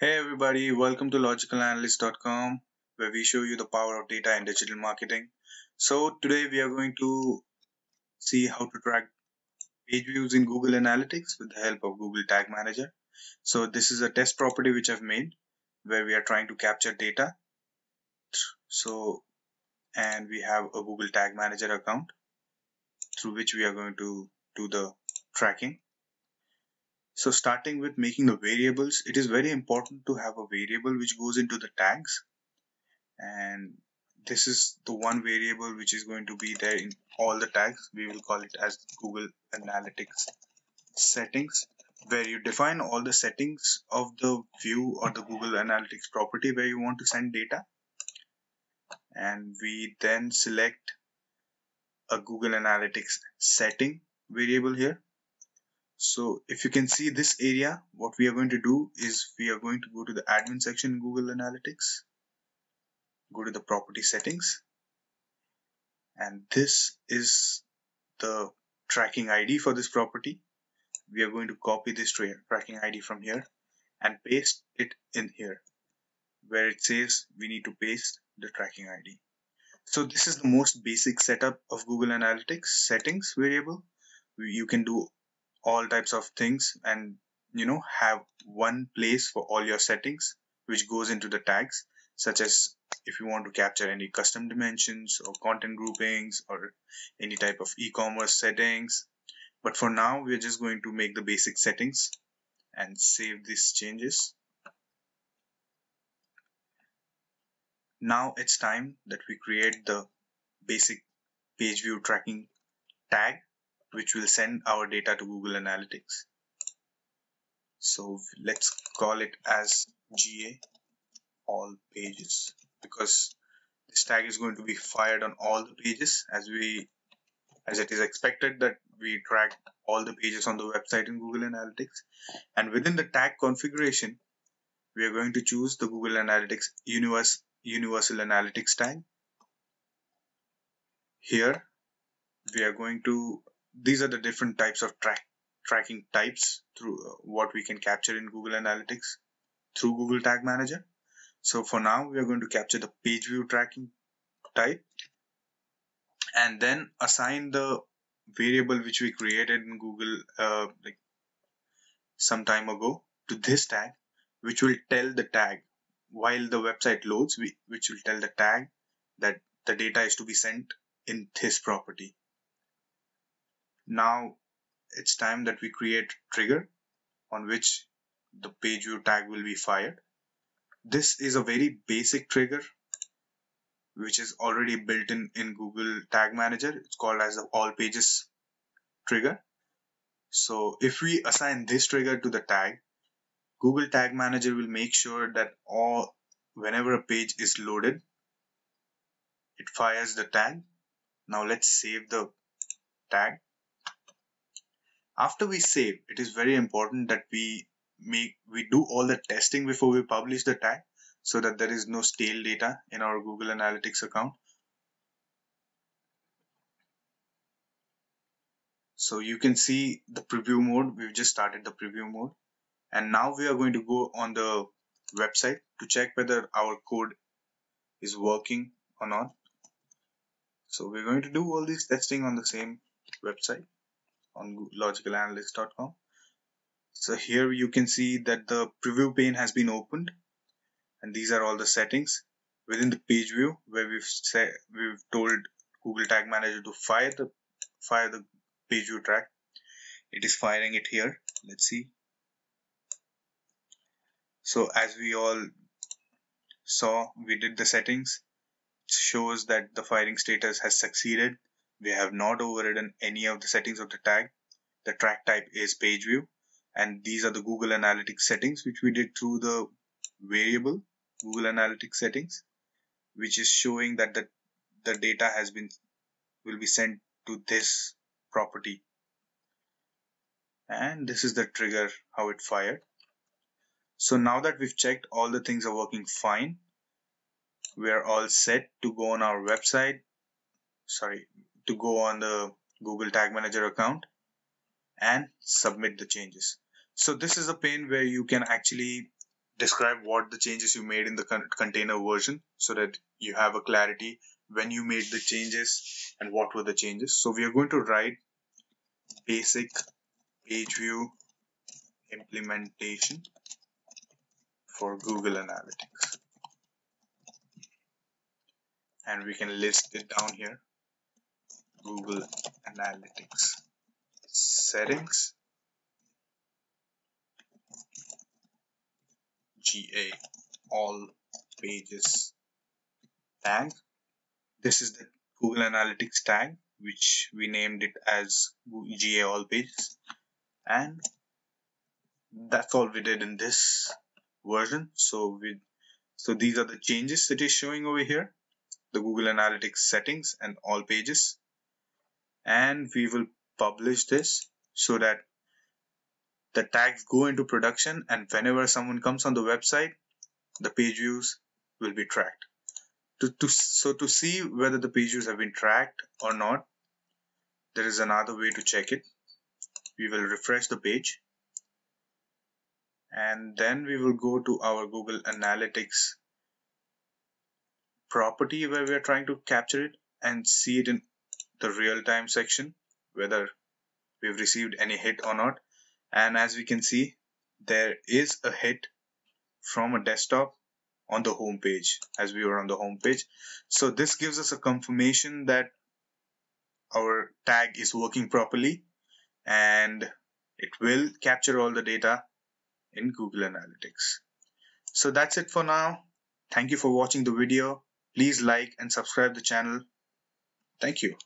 Hey everybody, welcome to logicalanalyst.com, where we show you the power of data and digital marketing. So today we are going to see how to track page views in Google Analytics with the help of Google Tag Manager. So this is a test property which I've made where we are trying to capture data. And we have a Google Tag Manager account through which we are going to do the tracking. So starting with making the variables, it is very important to have a variable which goes into the tags. And this is the one variable which is going to be there in all the tags. We will call it as Google Analytics settings, where you define all the settings of the view or the Google Analytics property where you want to send data. And we then select a Google Analytics setting variable here. So if you can see this area, what we are going to do is we are going to go to the admin section in Google Analytics, go to the property settings, and this is the tracking ID for this property. We are going to copy this tracking ID from here and paste it in here where it says we need to paste the tracking ID. So this is the most basic setup of Google Analytics settings variable. You can do all types of things and have one place for all your settings which goes into the tags, such as if you want to capture any custom dimensions or content groupings or any type of e-commerce settings. But for now we're just going to make the basic settings and save these changes. Now it's time that we create the basic page view tracking tag which will send our data to Google Analytics. So let's call it as GA all pages, because this tag is going to be fired on all the pages, as it is expected that we track all the pages on the website in Google Analytics. And within the tag configuration, we are going to choose the Google Analytics Universal Analytics tag. Here we are going to these are the different types of tracking types through what we can capture in Google Analytics through Google Tag Manager. So for now, we are going to capture the page view tracking type and then assign the variable which we created in Google like some time ago to this tag, which will tell the tag while the website loads, which will tell the tag that the data is to be sent in this property. Now it's time that we create a trigger on which the page view tag will be fired. This is a very basic trigger which is already built in Google Tag Manager. It's called as the all pages trigger. So if we assign this trigger to the tag, Google Tag Manager will make sure that whenever a page is loaded, it fires the tag. Now let's save the tag. After we save, it is very important that we do all the testing before we publish the tag, so that there is no stale data in our Google Analytics account. So you can see the preview mode. We've just started the preview mode, and now we are going to go on the website to check whether our code is working or not. So we're going to do all this testing on the same website, on logicalanalyst.com. So here you can see that the preview pane has been opened, and these are all the settings within the page view where we've told Google Tag Manager to fire the page view tag. It is firing it here. Let's see. So as we all saw, we did the settings. It shows that the firing status has succeeded. We have not overridden any of the settings of the tag. The track type is page view, and these are the Google Analytics settings which we did through the variable Google Analytics settings, which is showing that the data will be sent to this property. And this is the trigger, how it fired. So now that we've checked all the things are working fine, we are all set to go on our website. Sorry, to go on the Google Tag Manager account and submit the changes. So this is a pane where you can actually describe what the changes you made in the container version so that you have a clarity when you made the changes and what were the changes. So we are going to write basic page view implementation for Google Analytics. And we can list it down here. Google Analytics settings GA all pages tag. This is the Google Analytics tag, which we named it as GA all pages. And that's all we did in this version. So these are the changes that is showing over here. The Google Analytics settings and all pages. And we will publish this so that the tags go into production, and whenever someone comes on the website, the page views will be tracked. So to see whether the page views have been tracked or not, there is another way to check it. We will refresh the page, and then we will go to our Google Analytics property where we are trying to capture it and see it in the real-time section, whether we've received any hit or not. And as we can see, there is a hit from a desktop on the home page as we were on the home page. So this gives us a confirmation that our tag is working properly, and it will capture all the data in Google Analytics. So that's it for now. Thank you for watching the video. Please like and subscribe the channel. Thank you.